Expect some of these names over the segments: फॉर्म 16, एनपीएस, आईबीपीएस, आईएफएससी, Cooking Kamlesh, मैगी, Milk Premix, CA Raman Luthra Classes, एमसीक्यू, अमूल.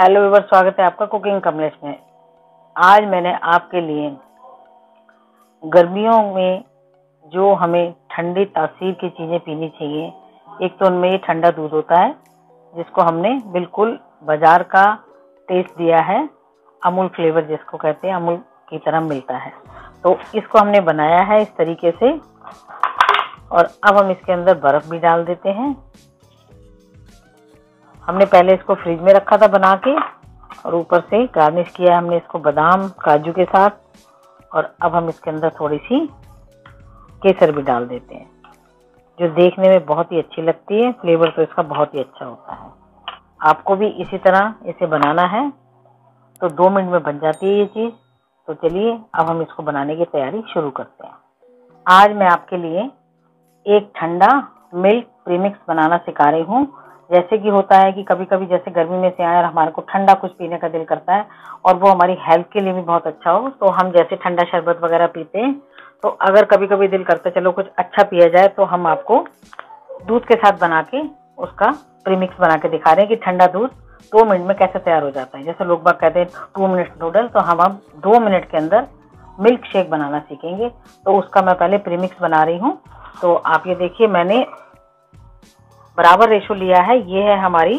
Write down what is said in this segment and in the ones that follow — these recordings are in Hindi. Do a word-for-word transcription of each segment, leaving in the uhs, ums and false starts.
हेलो व्यूअर्स, स्वागत है आपका कुकिंग कमलेश में। आज मैंने आपके लिए गर्मियों में जो हमें ठंडी तासीर की चीज़ें पीनी चाहिए, एक तो उनमें ये ठंडा दूध होता है जिसको हमने बिल्कुल बाज़ार का टेस्ट दिया है, अमूल फ्लेवर जिसको कहते हैं, अमूल की तरह मिलता है। तो इसको हमने बनाया है इस तरीके से, और अब हम इसके अंदर बर्फ़ भी डाल देते हैं। हमने पहले इसको फ्रिज में रखा था बना के, और ऊपर से गार्निश किया है हमने इसको बादाम काजू के साथ। और अब हम इसके अंदर थोड़ी सी केसर भी डाल देते हैं, जो देखने में बहुत ही अच्छी लगती है। फ्लेवर तो इसका बहुत ही अच्छा होता है। आपको भी इसी तरह इसे बनाना है, तो दो मिनट में बन जाती है ये चीज़। तो चलिए अब हम इसको बनाने की तैयारी शुरू करते हैं। आज मैं आपके लिए एक ठंडा मिल्क प्रीमिक्स बनाना सिखा रही हूँ। जैसे कि होता है कि कभी कभी जैसे गर्मी में से आए और हमारे को ठंडा कुछ पीने का दिल करता है, और वो हमारी हेल्थ के लिए भी बहुत अच्छा हो, तो हम जैसे ठंडा शरबत वगैरह पीते हैं। तो अगर कभी कभी दिल करता है चलो कुछ अच्छा पिया जाए, तो हम आपको दूध के साथ बना के उसका प्रीमिक्स बना के दिखा रहे हैं कि ठंडा दूध दो मिनट में कैसे तैयार हो जाता है। जैसे लोग बाग कहते हैं टू मिनट्स नूडल, तो हम अब दो मिनट के अंदर मिल्क शेक बनाना सीखेंगे। तो उसका मैं पहले प्रीमिक्स बना रही हूँ। तो आप ये देखिए, मैंने बराबर रेशो लिया है। ये है हमारी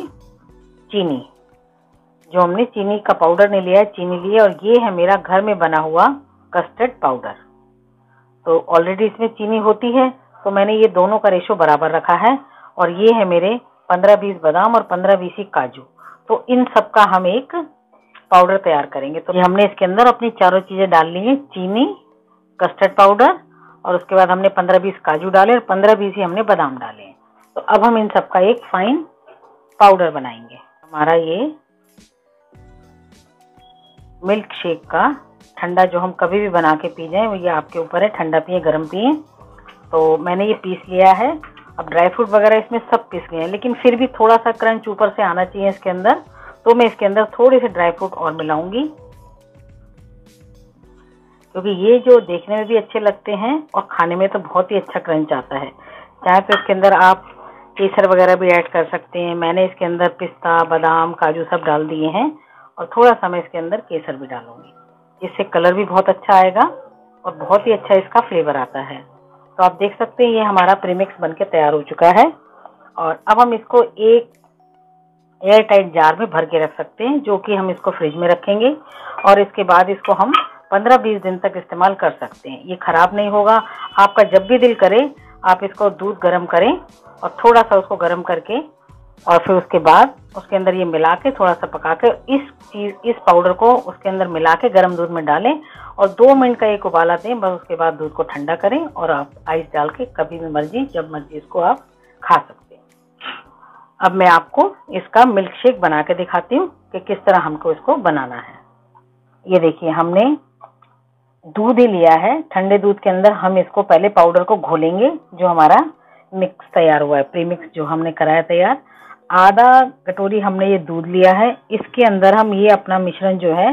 चीनी, जो हमने चीनी का पाउडर नहीं लिया है, चीनी लिया। और ये है मेरा घर में बना हुआ कस्टर्ड पाउडर। तो ऑलरेडी इसमें चीनी होती है, तो मैंने ये दोनों का रेशो बराबर रखा है। और ये है मेरे पंद्रह बीस बादाम और पंद्रह बीस काजू। तो इन सब का हम एक पाउडर तैयार करेंगे। तो ये हमने इसके अंदर अपनी चारों चीज़ें डाल ली हैं, चीनी, कस्टर्ड पाउडर, और उसके बाद हमने पंद्रह बीस काजू डाले और पंद्रह बीस ही हमने बादाम डाले। तो अब हम इन सबका एक फाइन पाउडर बनाएंगे। हमारा ये मिल्क शेक का ठंडा, जो हम कभी भी बना के पी जाएं, वो ये आपके ऊपर है, ठंडा पिए गर्म पिए। तो मैंने ये पीस लिया है। अब ड्राई फ्रूट वगैरह इसमें सब पीस गए हैं, लेकिन फिर भी थोड़ा सा क्रंच ऊपर से आना चाहिए इसके अंदर। तो मैं इसके अंदर थोड़े से ड्राई फ्रूट और मिलाऊंगी, क्योंकि ये जो देखने में भी अच्छे लगते हैं और खाने में तो बहुत ही अच्छा क्रंच आता है। चाहे तो इसके अंदर आप केसर वगैरह भी ऐड कर सकते हैं। मैंने इसके अंदर पिस्ता, बादाम, काजू सब डाल दिए हैं, और थोड़ा सा मैं इसके अंदर केसर भी डालूंगी। इससे कलर भी बहुत अच्छा आएगा और बहुत ही अच्छा इसका फ्लेवर आता है। तो आप देख सकते हैं ये हमारा प्रीमिक्स बनके तैयार हो चुका है। और अब हम इसको एक एयर टाइट जार में भर के रख सकते हैं, जो कि हम इसको फ्रिज में रखेंगे। और इसके बाद इसको हम पंद्रह बीस दिन तक इस्तेमाल कर सकते हैं। ये ख़राब नहीं होगा। आपका जब भी दिल करे आप इसको दूध गर्म करें और थोड़ा सा उसको गर्म करके, और फिर उसके बाद उसके अंदर ये मिला के थोड़ा सा पका के, इस चीज़ इस पाउडर को उसके अंदर मिला के गर्म दूध में डालें और दो मिनट का एक उबाल आते हैं बस। उसके बाद दूध को ठंडा करें और आप आइस डाल के कभी भी मर्जी जब मर्जी इसको आप खा सकते हैं। अब मैं आपको इसका मिल्क शेक बना के दिखाती हूँ कि किस तरह हमको इसको बनाना है। ये देखिए, हमने दूध ही लिया है। ठंडे दूध के अंदर हम इसको पहले पाउडर को घोलेंगे, जो हमारा मिक्स तैयार हुआ है, प्रीमिक्स जो हमने कराया तैयार। आधा कटोरी हमने ये दूध लिया है। इसके अंदर हम ये अपना मिश्रण जो है,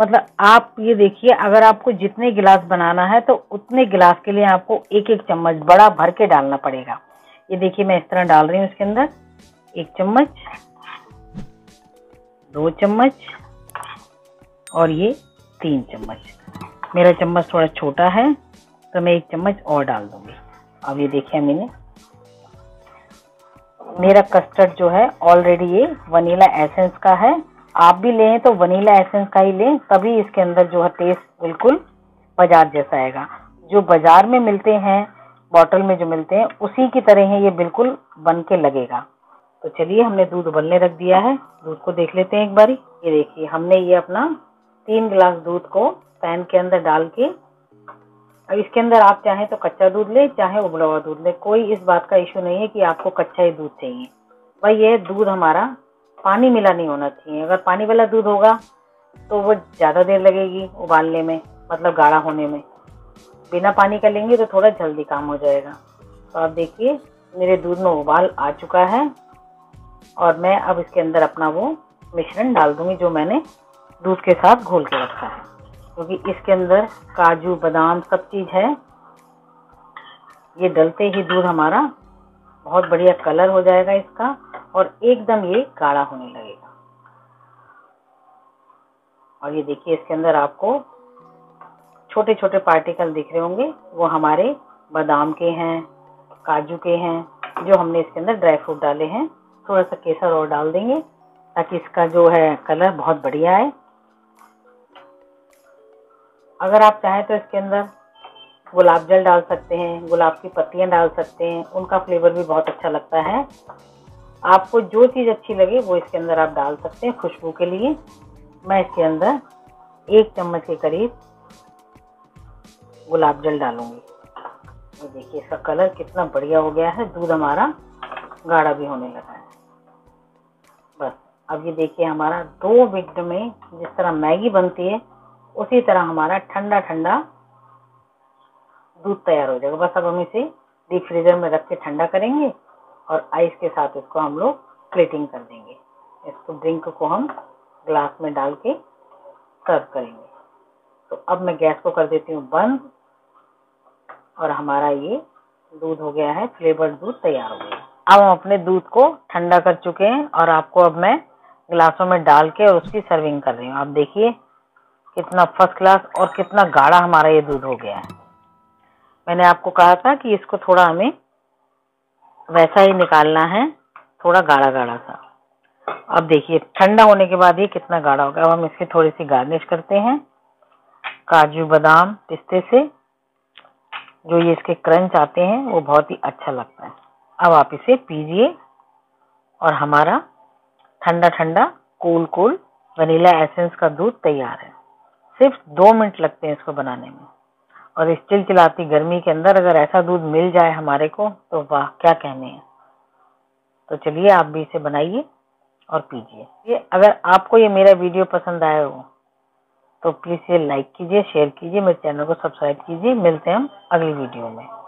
मतलब आप ये देखिए, अगर आपको जितने गिलास बनाना है तो उतने गिलास के लिए आपको एक एक चम्मच बड़ा भर के डालना पड़ेगा। ये देखिए, मैं इस तरह डाल रही हूँ इसके अंदर एक चम्मच, दो चम्मच और ये तीन चम्मच। मेरा चम्मच थोड़ा छोटा है तो मैं एक चम्मच और डाल दूँगी। अब ये देखिए, मैंने मेरा कस्टर्ड जो है ऑलरेडी ये वनीला एसेंस का है। आप भी लें तो वनीला एसेंस का ही लें, तभी इसके अंदर जो है टेस्ट बिल्कुल बाजार जैसा आएगा। जो बाजार में मिलते हैं, बॉटल में जो मिलते हैं, उसी की तरह है ये बिल्कुल बन के लगेगा। तो चलिए, हमने दूध उबलने रख दिया है। दूध को देख लेते हैं एक बारी। ये देखिए, हमने ये अपना तीन गिलास दूध को पैन के अंदर डाल के, अब इसके अंदर आप चाहे तो कच्चा दूध ले, चाहे उबला हुआ दूध ले, कोई इस बात का इशू नहीं है कि आपको कच्चा ही दूध चाहिए। भाई यह दूध हमारा पानी मिला नहीं होना चाहिए। अगर पानी वाला दूध होगा तो वो ज़्यादा देर लगेगी उबालने में, मतलब गाढ़ा होने में। बिना पानी का लेंगे तो थोड़ा जल्दी काम हो जाएगा। तो आप देखिए, मेरे दूध में उबाल आ चुका है, और मैं अब इसके अंदर अपना वो मिश्रण डाल दूँगी जो मैंने दूध के साथ घोल के रखा है, क्योंकि इसके अंदर काजू बादाम सब चीज़ है। ये डलते ही दूध हमारा बहुत बढ़िया कलर हो जाएगा इसका, और एकदम ये गाढ़ा होने लगेगा। और ये देखिए इसके अंदर आपको छोटे छोटे पार्टिकल दिख रहे होंगे, वो हमारे बादाम के हैं, काजू के हैं, जो हमने इसके अंदर ड्राई फ्रूट डाले हैं। थोड़ा सा केसर और डाल देंगे ताकि इसका जो है कलर बहुत बढ़िया आए। अगर आप चाहें तो इसके अंदर गुलाब जल डाल सकते हैं, गुलाब की पत्तियां डाल सकते हैं, उनका फ्लेवर भी बहुत अच्छा लगता है। आपको जो चीज़ अच्छी लगे वो इसके अंदर आप डाल सकते हैं। खुशबू के लिए मैं इसके अंदर एक चम्मच के करीब गुलाब जल डालूंगी। ये देखिए इसका कलर कितना बढ़िया हो गया है, दूध हमारा गाढ़ा भी होने लगा है। बस अब ये देखिए हमारा दो मिनट में जिस तरह मैगी बनती है उसी तरह हमारा ठंडा ठंडा दूध तैयार हो जाएगा। बस अब हम इसे डीप फ्रीजर में रख के ठंडा करेंगे और आइस के साथ इसको हम लोग प्लेटिंग कर देंगे। इसको ड्रिंक को हम ग्लास में डाल के सर्व करेंगे। तो अब मैं गैस को कर देती हूँ बंद और हमारा ये दूध हो गया है, फ्लेवर्ड दूध तैयार हो गया। अब हम अपने दूध को ठंडा कर चुके हैं और आपको अब मैं गिलासों में डाल के और उसकी सर्विंग कर रही हूँ। आप देखिए कितना फर्स्ट क्लास और कितना गाढ़ा हमारा ये दूध हो गया है। मैंने आपको कहा था कि इसको थोड़ा हमें वैसा ही निकालना है, थोड़ा गाढ़ा गाढ़ा सा। अब देखिए ठंडा होने के बाद ये कितना गाढ़ा हो गया। अब हम इसकी थोड़ी सी गार्निश करते हैं काजू बादाम पिस्ते से, जो ये इसके क्रंच आते हैं वो बहुत ही अच्छा लगता है। अब आप इसे पीजिए और हमारा ठंडा ठंडा कूल कूल वनीला एसेंस का दूध तैयार है। सिर्फ दो मिनट लगते हैं इसको बनाने में, और इस चिलचिलाती गर्मी के अंदर अगर ऐसा दूध मिल जाए हमारे को तो वाह, क्या कहने हैं। तो चलिए आप भी इसे बनाइए और पीजिए। ये अगर आपको ये मेरा वीडियो पसंद आया हो तो प्लीज़ ये लाइक कीजिए, शेयर कीजिए, मेरे चैनल को सब्सक्राइब कीजिए। मिलते हैं हम अगली वीडियो में।